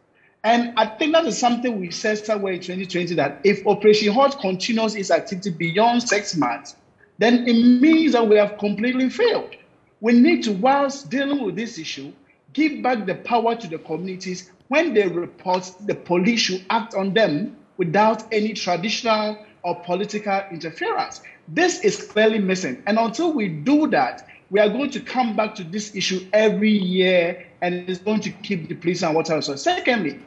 And I think that is something we said somewhere in twenty twenty, that if Operation Halt continues its activity beyond six months, then it means that we have completely failed. We need to, whilst dealing with this issue, give back the power to the communities. When they report, the police should act on them without any traditional or political interference. This is clearly missing. And until we do that, we are going to come back to this issue every year, and it's going to keep depleting our water resources. Secondly,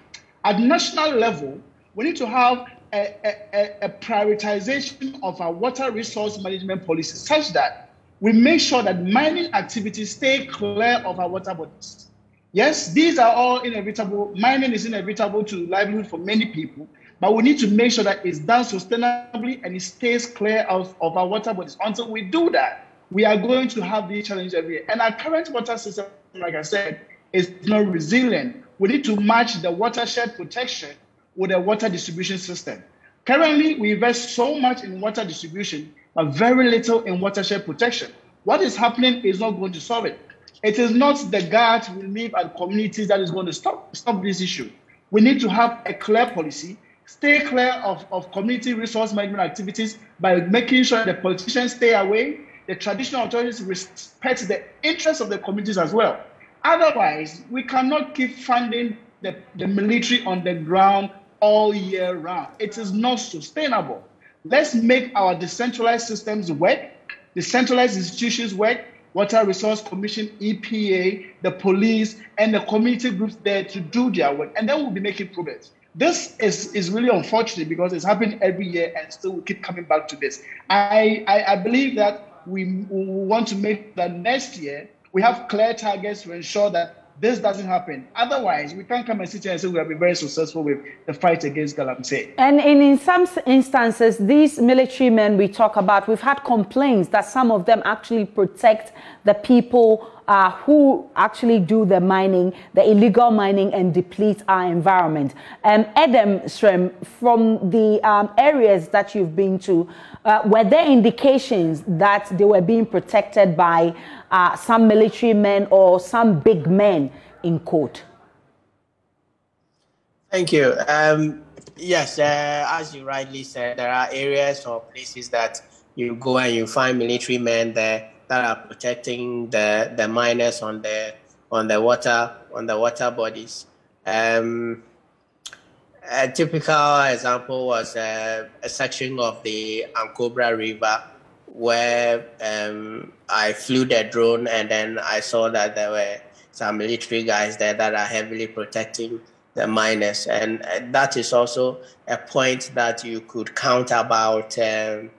at national level, we need to have a, a, a prioritization of our water resource management policies such that we make sure that mining activities stay clear of our water bodies. Yes, these are all inevitable. Mining is inevitable to livelihood for many people, but we need to make sure that it's done sustainably and it stays clear of, of our water bodies. Until we do that, we are going to have these challenges every year. And our current water system, like I said, is not resilient. We need to match the watershed protection with a water distribution system. Currently, we invest so much in water distribution, but very little in watershed protection. What is happening is not going to solve it. It is not the guards we leave at communities that is going to stop, stop this issue. We need to have a clear policy, stay clear of, of community resource management activities by making sure the politicians stay away, the traditional authorities respect the interests of the communities as well. Otherwise, we cannot keep funding the, the military on the ground all year round. It is not sustainable. Let's make our decentralized systems work, decentralized institutions work, Water Resource Commission, E P A, the police, and the community groups there to do their work, and then we'll be making progress. This is, is really unfortunate because it's happening every year and still we keep coming back to this. I, I, I believe that we, we want to make that next year we have clear targets to ensure that this doesn't happen. Otherwise, we can't come and sit here and say we have been very successful with the fight against Galamsey. And in, in some instances, these military men we talk about, we've had complaints that some of them actually protect the people uh, who actually do the mining, the illegal mining, and deplete our environment. Um, Adam Strem, from the um, areas that you've been to, uh, were there indications that they were being protected by Uh, some military men or some big men in court? Thank you. Um, yes, uh, as you rightly said, there are areas or places that you go and you find military men there that are protecting the the miners on the on the water on the water bodies. Um, a typical example was uh, a section of the Ankobra River, where um, I flew the drone and then I saw that there were some military guys there that are heavily protecting the miners. And that is also a point that you could count about um,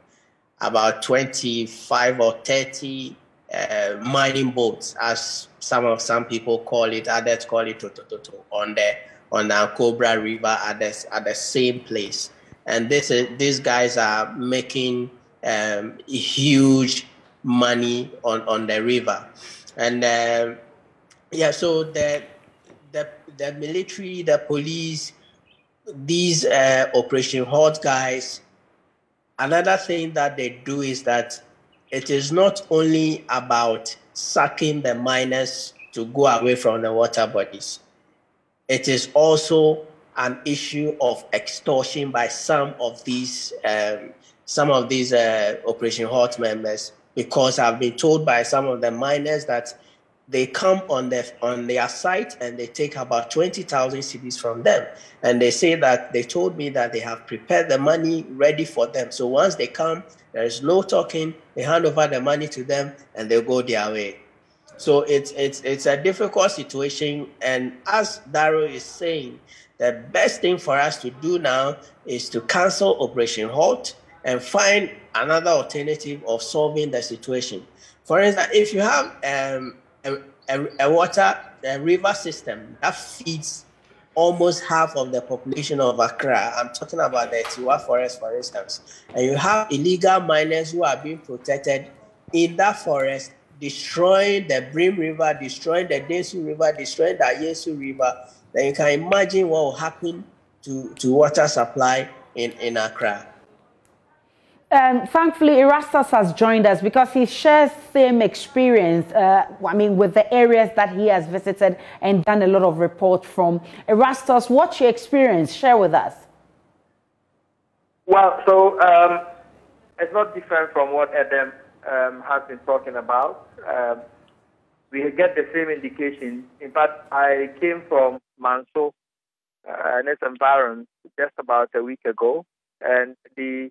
about twenty-five or thirty uh, mining boats, as some of some people call it, others call it totototo, on the on the Ankobra River at the, at the same place. And this is, these guys are making Um, huge money on, on the river. And uh, yeah, so the, the, the military, the police, these uh, Operation Halt guys, another thing that they do is that it is not only about sucking the miners to go away from the water bodies. It is also an issue of extortion by some of these um, some of these uh, Operation Halt members, because I've been told by some of the miners that they come on their, on their site and they take about twenty thousand cedis from them. And they say that they told me that they have prepared the money ready for them. So once they come, there is no talking, they hand over the money to them and they go their way. So it's, it's, it's a difficult situation. And as Daryl is saying, the best thing for us to do now is to cancel Operation Halt and find another alternative of solving the situation. For instance, if you have um, a, a, a water, a river system that feeds almost half of the population of Accra, I'm talking about the Tiwa Forest, for instance, and you have illegal miners who are being protected in that forest, destroying the Brim River, destroying the Densu River, destroying the Yesu River, then you can imagine what will happen to, to water supply in, in Accra. Um, thankfully, Erastus has joined us because he shares same experience, uh, I mean, with the areas that he has visited and done a lot of reports from. Erastus, what's your experience? Share with us. Well, so um, it's not different from what Adam um, has been talking about. Um, we get the same indication. In fact, I came from Manso uh, and its environs just about a week ago, and the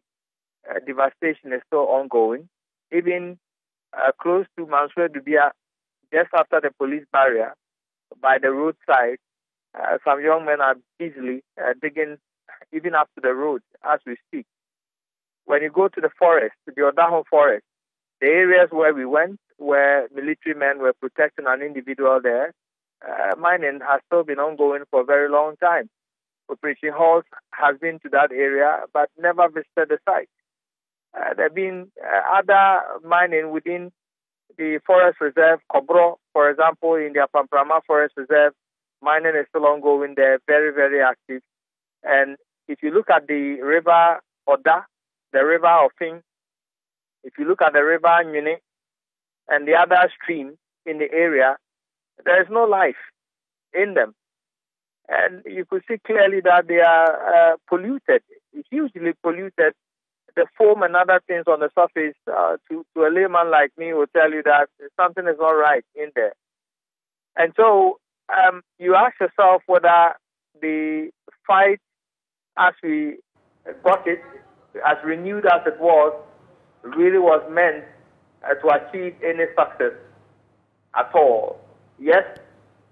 uh, devastation is still ongoing. Even uh, close to Manso Dubia, just after the police barrier, by the roadside, uh, some young men are busily uh, digging even up to the road as we speak. When you go to the forest, to the Odaho forest, the areas where we went, where military men were protecting an individual there, uh, mining has still been ongoing for a very long time. Operation Halt has been to that area, but never visited the site. Uh, there have been uh, other mining within the forest reserve, Kobro, for example, in the Apamprama Forest Reserve. Mining is still ongoing there, very, very active. And if you look at the river Oda, the river Ofin, if you look at the river Nyune, and the other stream in the area, there is no life in them. And you could see clearly that they are uh, polluted, hugely polluted. The foam and other things on the surface, uh, to, to a layman like me, will tell you that something is not right in there. And so um, you ask yourself whether the fight, as we got it, as renewed as it was, really was meant uh, to achieve any success at all. Yes,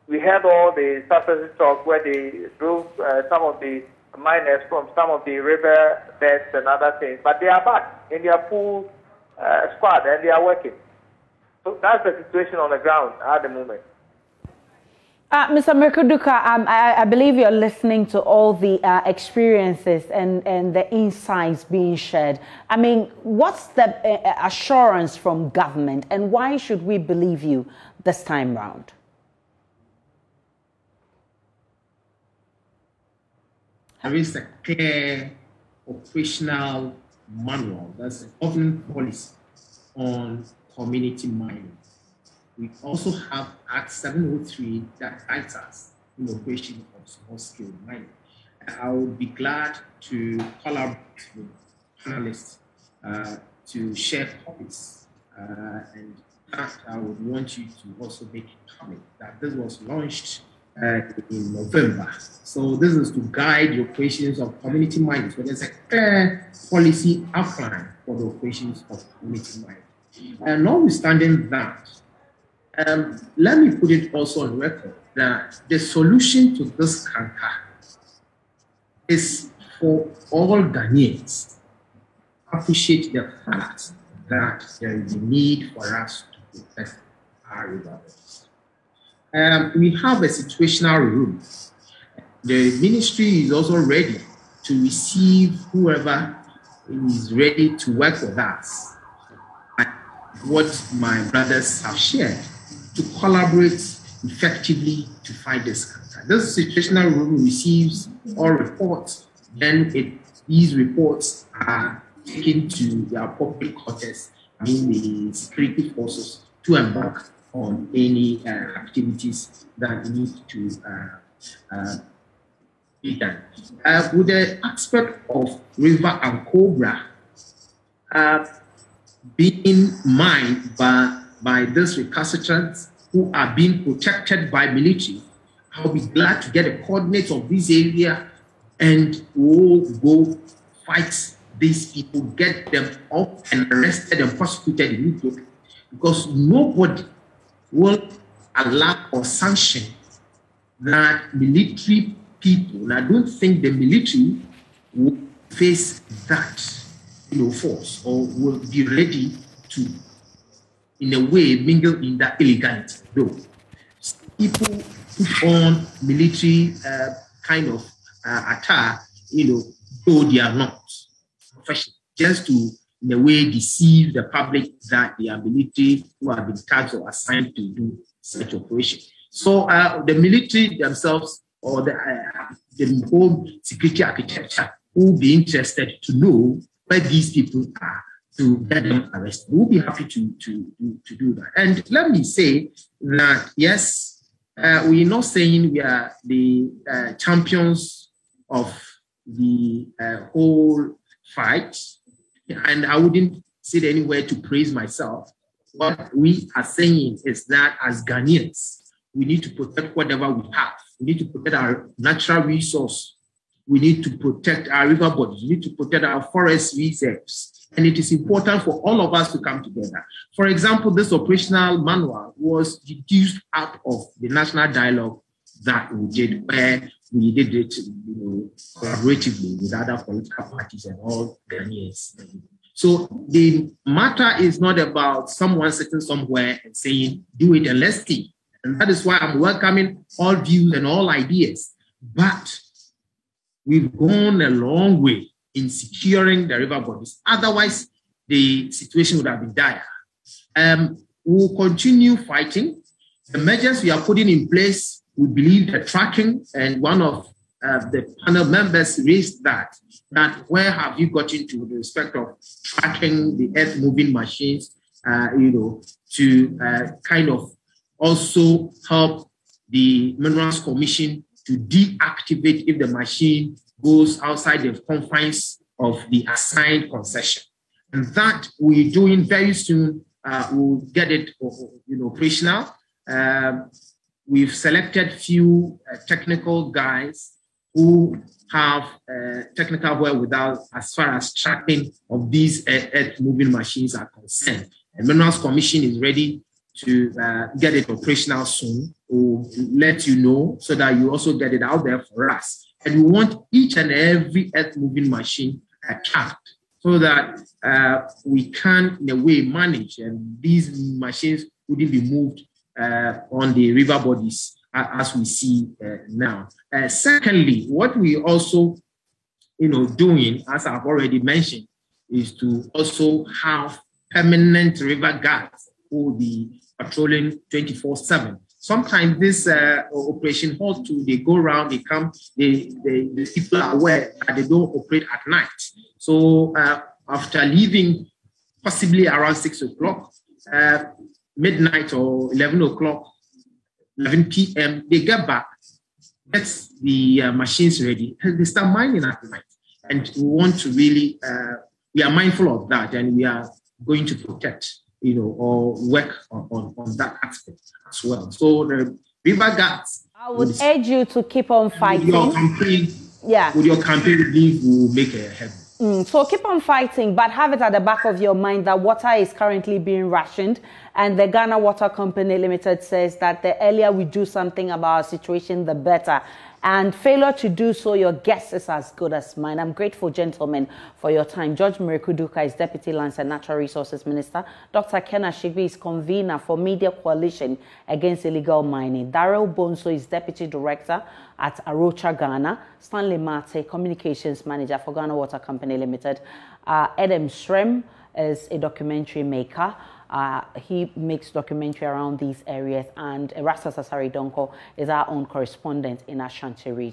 we heard all the surface talk where they drove uh, some of the miners from some of the river beds and other things, but they are back in their full uh, squad and they are working. So that's the situation on the ground at the moment. Uh, Mister Mireku Duker, um, I, I believe you're listening to all the uh, experiences and, and the insights being shared. I mean, what's the uh, assurance from government, and why should we believe you this time round? There is a clear operational manual, that's a government policy on community mining. We also have Act seven oh three that guides us in operation of small-scale mining. I would be glad to collaborate with panelists uh, to share copies, uh, and that I would want you to also make a comment that this was launched uh, in November. So this is to guide the operations of community mining. So there's a clear policy outline for the operations of community mining. And notwithstanding that, Um, let me put it also on record that the solution to this canker is for all Ghanaians to appreciate the fact that there is a need for us to protect our rivers. Um, we have a situational room. The ministry is also ready to receive whoever is ready to work with us. And what my brothers have shared, to collaborate effectively to fight this cancer. This situational room receives all reports, then it, these reports are taken to the appropriate quarters, I mean the security forces, to embark on any uh, activities that need to uh, uh, be done. Uh, with the aspect of River Ankobra uh, being mined by by these recalcitrants who are being protected by military, I'll be glad to get the coordinates of this area and we'll go fight these people, get them up and arrested and prosecuted immediately, because nobody will allow or sanction that military people, and I don't think the military will face that you know, force or will be ready to in a way, mingle in that illegality, though. People put on military uh, kind of uh, attire, you know, though they are not professional, just to, in a way, deceive the public that they are military who have been tasked or assigned to do such operation. So uh, the military themselves, or the, uh, the whole security architecture, will be interested to know where these people are, to get them arrested. We'll be happy to, to, to do that. And let me say that, yes, uh, we're not saying we are the uh, champions of the uh, whole fight, and I wouldn't sit anywhere to praise myself, what we are saying is that as Ghanaians, we need to protect whatever we have. We need to protect our natural resource. We need to protect our river bodies. We need to protect our forest reserves. And it is important for all of us to come together. For example, this operational manual was deduced out of the national dialogue that we did, where we did it you know, collaboratively with other political parties and all Ghanaians. So the matter is not about someone sitting somewhere and saying, do it and let's see. And that is why I'm welcoming all views and all ideas. But we've gone a long way in securing the river bodies. Otherwise, the situation would have been dire. Um, we'll continue fighting. The measures we are putting in place, we believe the tracking, and one of uh, the panel members raised that, that where have you gotten to with respect of tracking the earth-moving machines, uh, you know, to uh, kind of also help the Minerals Commission to deactivate if the machine goes outside the confines of the assigned concession. And that we're doing very soon. Uh, we'll get it you know, operational. Um, we've selected few uh, technical guys who have uh, technical wherewithal as far as tracking of these earth-moving machines are concerned. The Minerals Commission is ready to uh, get it operational soon. We'll let you know so that you also get it out there for us. And we want each and every earth-moving machine tracked so that uh, we can, in a way, manage, and these machines wouldn't be moved uh, on the river bodies as we see uh, now. Uh, secondly, what we also, you know, doing, as I've already mentioned, is to also have permanent river guards who be patrolling twenty-four seven. Sometimes this uh, Operation Halt two, they go around, they come, they, they, the people are aware that they don't operate at night. So uh, after leaving, possibly around six o'clock, uh, midnight or eleven o'clock, eleven p m, they get back, gets the uh, machines ready, and they start mining at night. And we want to really, uh, we are mindful of that, and we are going to protect, you know, or work on, on, on that aspect as well. So the river guards, I would is, urge you to keep on fighting. With your campaign, yeah. With your campaign, we will make a headway. Mm, so keep on fighting, but have it at the back of your mind that water is currently being rationed. And the Ghana Water Company Limited says that the earlier we do something about our situation, the better. And failure to do so, your guess is as good as mine. I'm grateful, gentlemen, for your time. George Mireku Duker is Deputy Lands and Natural Resources Minister. Doctor Ken Ashigbey is convener for Media Coalition Against Illegal Mining. Daryl Bonso is Deputy Director at A Rocha Ghana. Stanley Mate, Communications Manager for Ghana Water Company Limited. Uh, Adam Strem is a documentary maker. Uh, he makes documentary around these areas, and Erastus Asare Donkor is our own correspondent in Ashanti region.